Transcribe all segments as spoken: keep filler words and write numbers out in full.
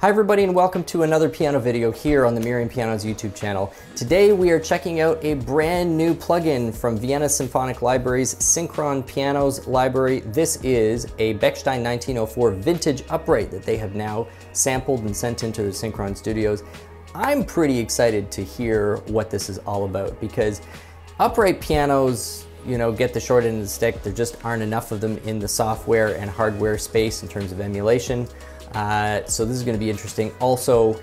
Hi everybody and welcome to another piano video here on the Merriam Pianos YouTube channel. Today we are checking out a brand new plugin from Vienna Symphonic Library's Synchron Pianos library. This is a Bechstein nineteen oh four vintage upright that they have now sampled and sent into the Synchron studios. I'm pretty excited to hear what this is all about because upright pianos, you know, get the short end of the stick. There just aren't enough of them in the software and hardware space in terms of emulation. Uh, so this is going to be interesting. Also,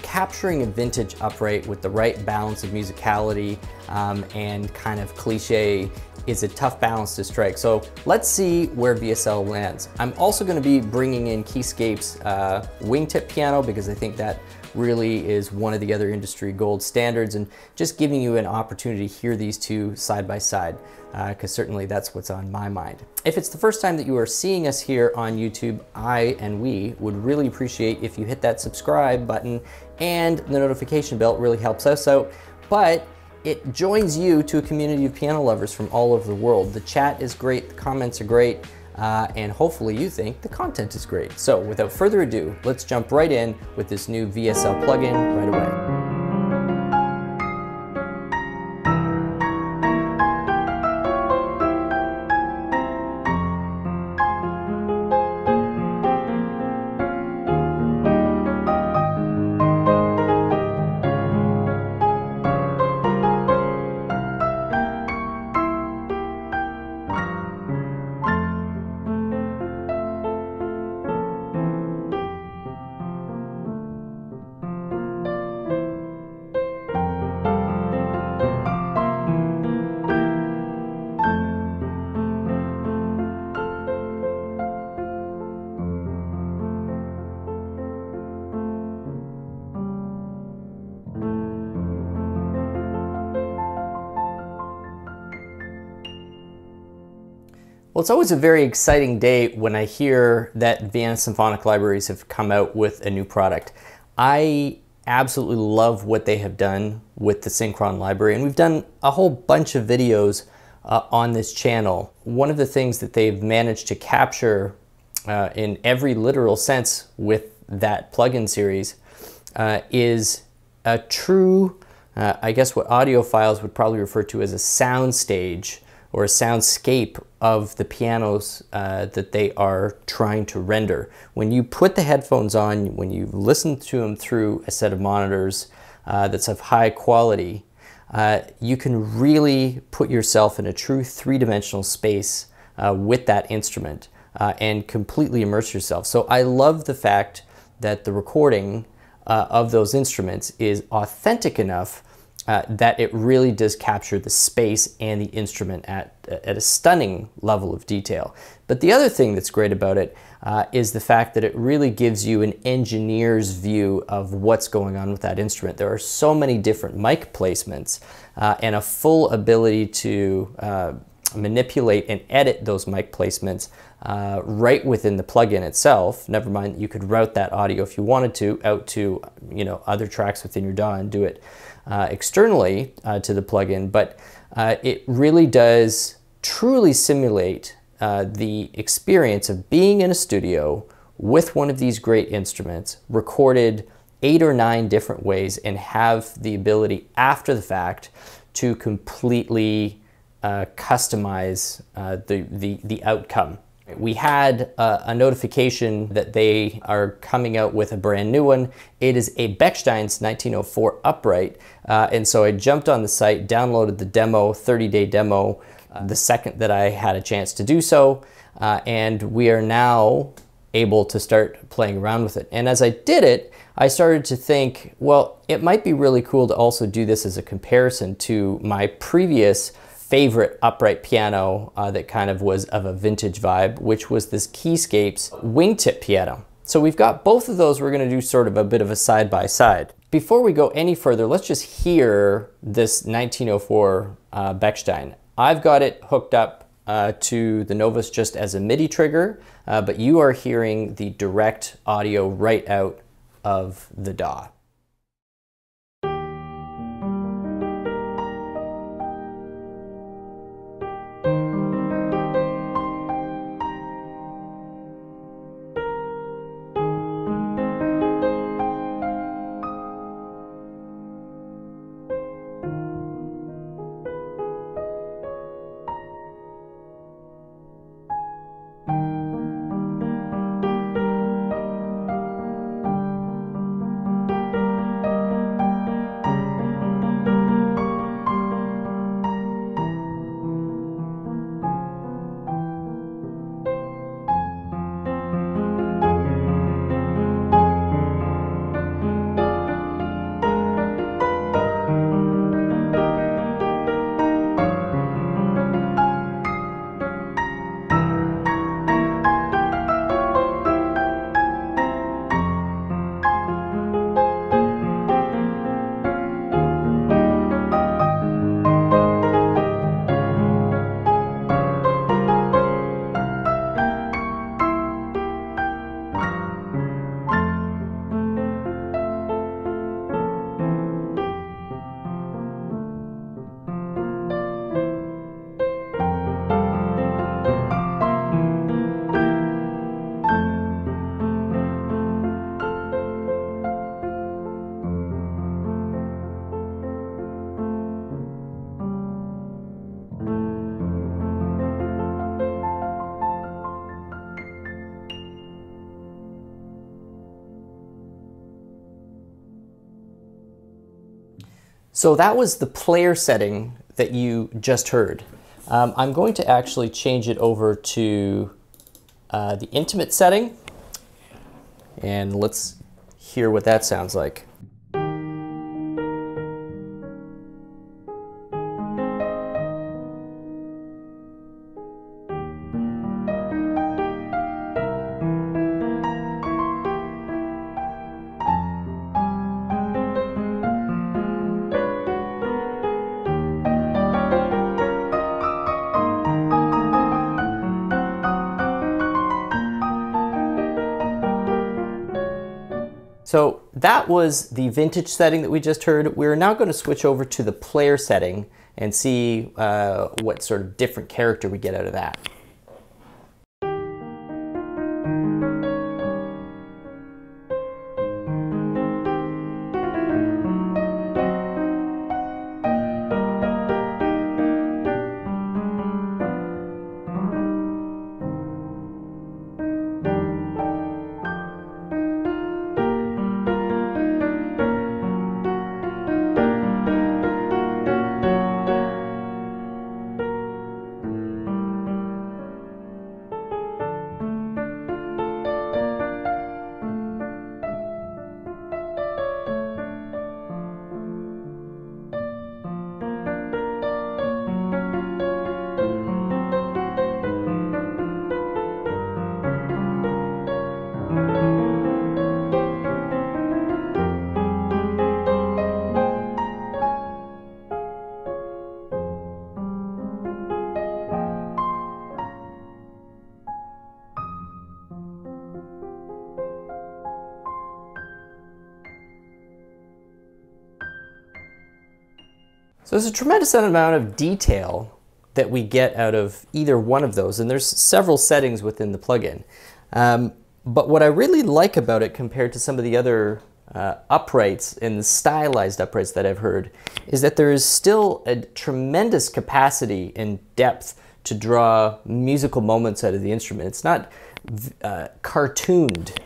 capturing a vintage upright with the right balance of musicality um, and kind of cliche is a tough balance to strike. So let's see where V S L lands. I'm also going to be bringing in Keyscape's uh, Wingtip piano because I think that really is one of the other industry gold standards, and just giving you an opportunity to hear these two side by side, because uh, certainly that's what's on my mind. If it's the first time that you are seeing us here on YouTube, I and we would really appreciate if you hit that subscribe button, and the notification bell really helps us out, but it joins you to a community of piano lovers from all over the world. The chat is great, the comments are great, Uh, and hopefully you think the content is great. So without further ado, let's jump right in with this new V S L plugin right away. Well, it's always a very exciting day when I hear that Vienna Symphonic Libraries have come out with a new product. I absolutely love what they have done with the Synchron library, and we've done a whole bunch of videos uh, on this channel. One of the things that they've managed to capture uh, in every literal sense with that plugin series uh, is a true, uh, I guess what audiophiles would probably refer to as a soundstage or a soundscape of the pianos uh, that they are trying to render. When you put the headphones on, when you listen to them through a set of monitors uh, that's of high quality, uh, you can really put yourself in a true three-dimensional space uh, with that instrument uh, and completely immerse yourself. So I love the fact that the recording uh, of those instruments is authentic enough Uh, that it really does capture the space and the instrument at, at a stunning level of detail. But the other thing that's great about it uh, is the fact that it really gives you an engineer's view of what's going on with that instrument. There are so many different mic placements uh, and a full ability to uh, manipulate and edit those mic placements uh, right within the plugin itself. Never mind that you could route that audio if you wanted to out to, you know, other tracks within your D A W and do it uh, externally uh, to the plugin, but uh, it really does truly simulate uh, the experience of being in a studio with one of these great instruments recorded eight or nine different ways, and have the ability after the fact to completely Uh, customize uh, the, the, the outcome. We had uh, a notification that they are coming out with a brand new one. It is a Bechstein's nineteen oh four upright. Uh, and so I jumped on the site, downloaded the demo, thirty day demo, uh, the second that I had a chance to do so. Uh, and we are now able to start playing around with it. And as I did it, I started to think, well, it might be really cool to also do this as a comparison to my previous favorite upright piano uh, that kind of was of a vintage vibe, which was this Keyscape's Wingtip piano. So we've got both of those. We're gonna do sort of a bit of a side-by-side. Before we go any further, let's just hear this nineteen oh four uh, Bechstein. I've got it hooked up uh, to the Novus just as a MIDI trigger, uh, but you are hearing the direct audio right out of the D A W. So that was the player setting that you just heard. Um, I'm going to actually change it over to uh, the intimate setting, and let's hear what that sounds like. So that was the vintage setting that we just heard. We're now going to switch over to the player setting and see uh, what sort of different character we get out of that. So there's a tremendous amount of detail that we get out of either one of those, and there's several settings within the plugin. Um, but what I really like about it compared to some of the other uh, uprights and the stylized uprights that I've heard is that there is still a tremendous capacity and depth to draw musical moments out of the instrument. It's not uh, cartooned,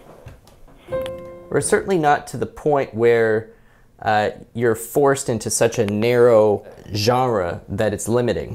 or certainly not to the point where Uh, you're forced into such a narrow genre that it's limiting.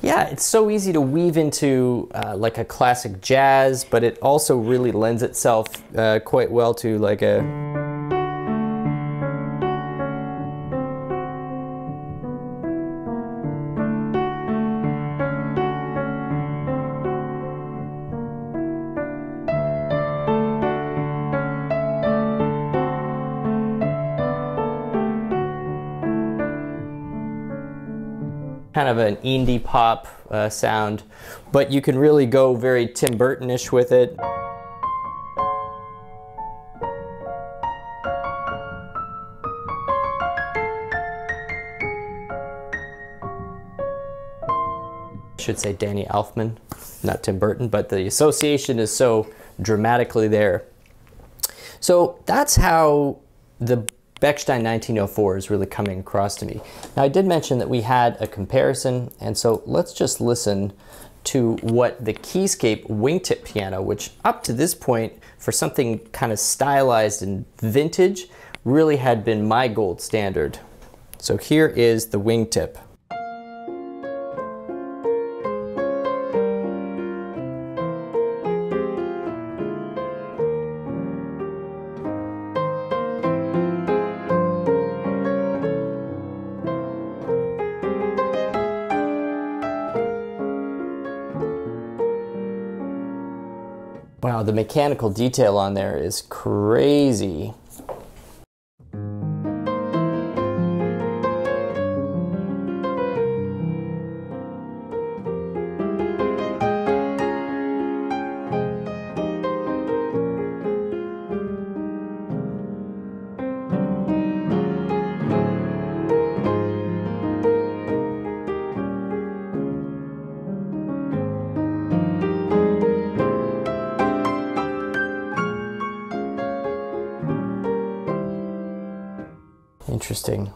Yeah, it's so easy to weave into uh, like a classic jazz, but it also really lends itself uh, quite well to like a... kind of an indie pop uh, sound, but you can really go very Tim Burton-ish with it. I should say Danny Elfman, not Tim Burton, but the association is so dramatically there. So that's how the Bechstein nineteen oh four is really coming across to me. Now I did mention that we had a comparison, and so let's just listen to what the Keyscape Wingtip piano, which up to this point for something kind of stylized and vintage, really had been my gold standard. So here is the Wingtip. Wow, the mechanical detail on there is crazy. Interesting.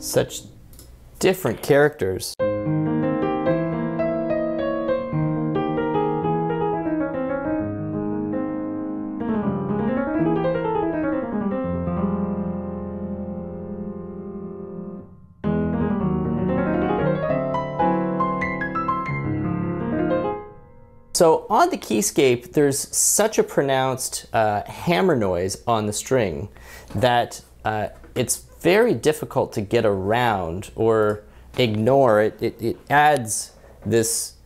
Such different characters. So on the Keyscape, there's such a pronounced uh, hammer noise on the string that uh, it's very difficult to get around or ignore. It, it, it adds this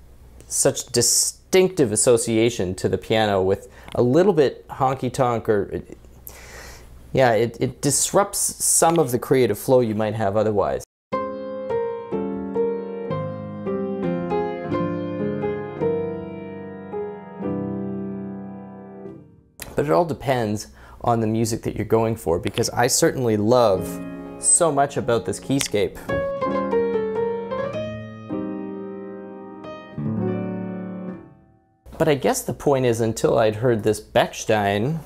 such distinctive association to the piano with a little bit honky-tonk or, it, yeah, it, it disrupts some of the creative flow you might have otherwise. But it all depends on the music that you're going for, because I certainly love so much about this Keyscape. But I guess the point is, until I'd heard this Bechstein,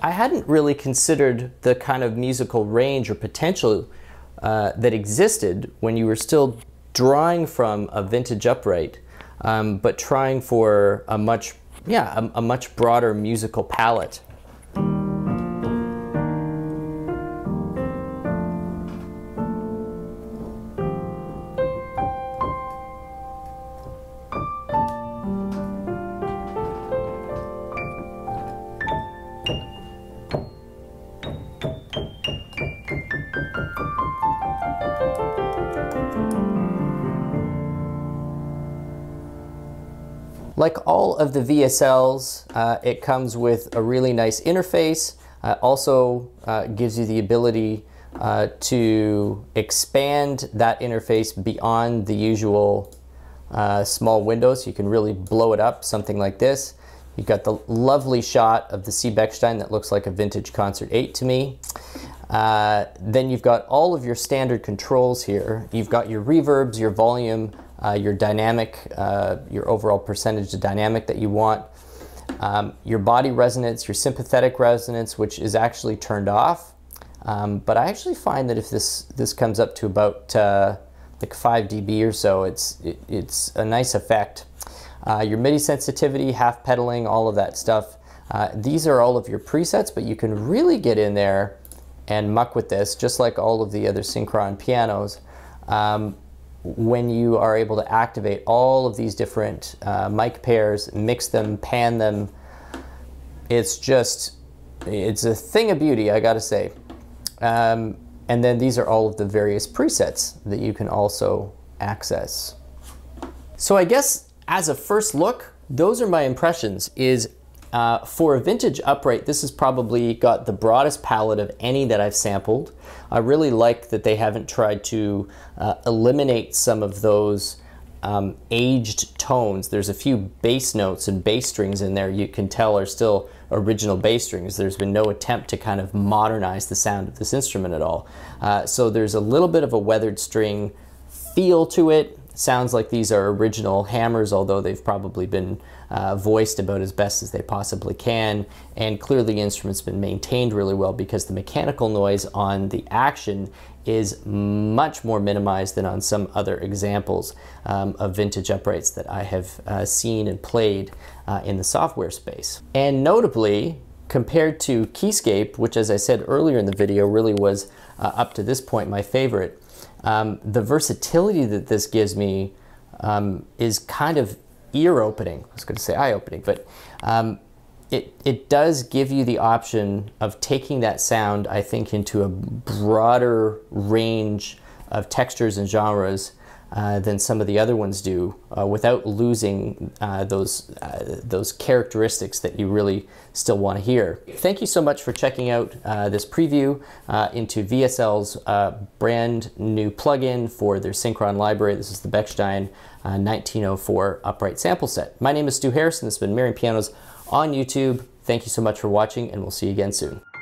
I hadn't really considered the kind of musical range or potential uh, that existed when you were still drawing from a vintage upright, um, but trying for a much, yeah, a, a much broader musical palette. Like all of the V S Ls, uh, it comes with a really nice interface. Uh, also uh, gives you the ability uh, to expand that interface beyond the usual uh, small window, so you can really blow it up, something like this. You've got the lovely shot of the C. Bechstein that looks like a vintage Concert eight to me. Uh, then you've got all of your standard controls here. You've got your reverbs, your volume, Uh, your dynamic, uh, your overall percentage of dynamic that you want, um, your body resonance, your sympathetic resonance, which is actually turned off. Um, but I actually find that if this this comes up to about uh, like five D B or so, it's it, it's a nice effect. Uh, your MIDI sensitivity, half pedaling, all of that stuff. Uh, these are all of your presets, but you can really get in there and muck with this, just like all of the other Synchron pianos. Um, when you are able to activate all of these different uh, mic pairs, mix them, pan them, it's just, it's a thing of beauty, I gotta say. Um, and then these are all of the various presets that you can also access. So I guess as a first look, those are my impressions, is Uh, for a vintage upright, this has probably got the broadest palette of any that I've sampled. I really like that they haven't tried to uh, eliminate some of those um, aged tones. There's a few bass notes and bass strings in there you can tell are still original bass strings. There's been no attempt to kind of modernize the sound of this instrument at all. Uh, so there's a little bit of a weathered string feel to it. Sounds like these are original hammers, although they've probably been uh, voiced about as best as they possibly can, and clearly the instrument's been maintained really well because the mechanical noise on the action is much more minimized than on some other examples um, of vintage uprights that I have uh, seen and played uh, in the software space. And notably, compared to Keyscape, which as I said earlier in the video really was uh, up to this point my favorite, Um, the versatility that this gives me um, is kind of ear-opening. I was going to say eye-opening, but um, it, it does give you the option of taking that sound, I think, into a broader range of textures and genres uh, than some of the other ones do, uh, without losing uh, those, uh, those characteristics that you really still want to hear. Thank you so much for checking out uh, this preview uh, into V S L's uh, brand new plugin for their Synchron library. This is the Bechstein uh, nineteen oh four upright sample set. My name is Stu Harrison. This has been Merriam Pianos on YouTube. Thank you so much for watching, and we'll see you again soon.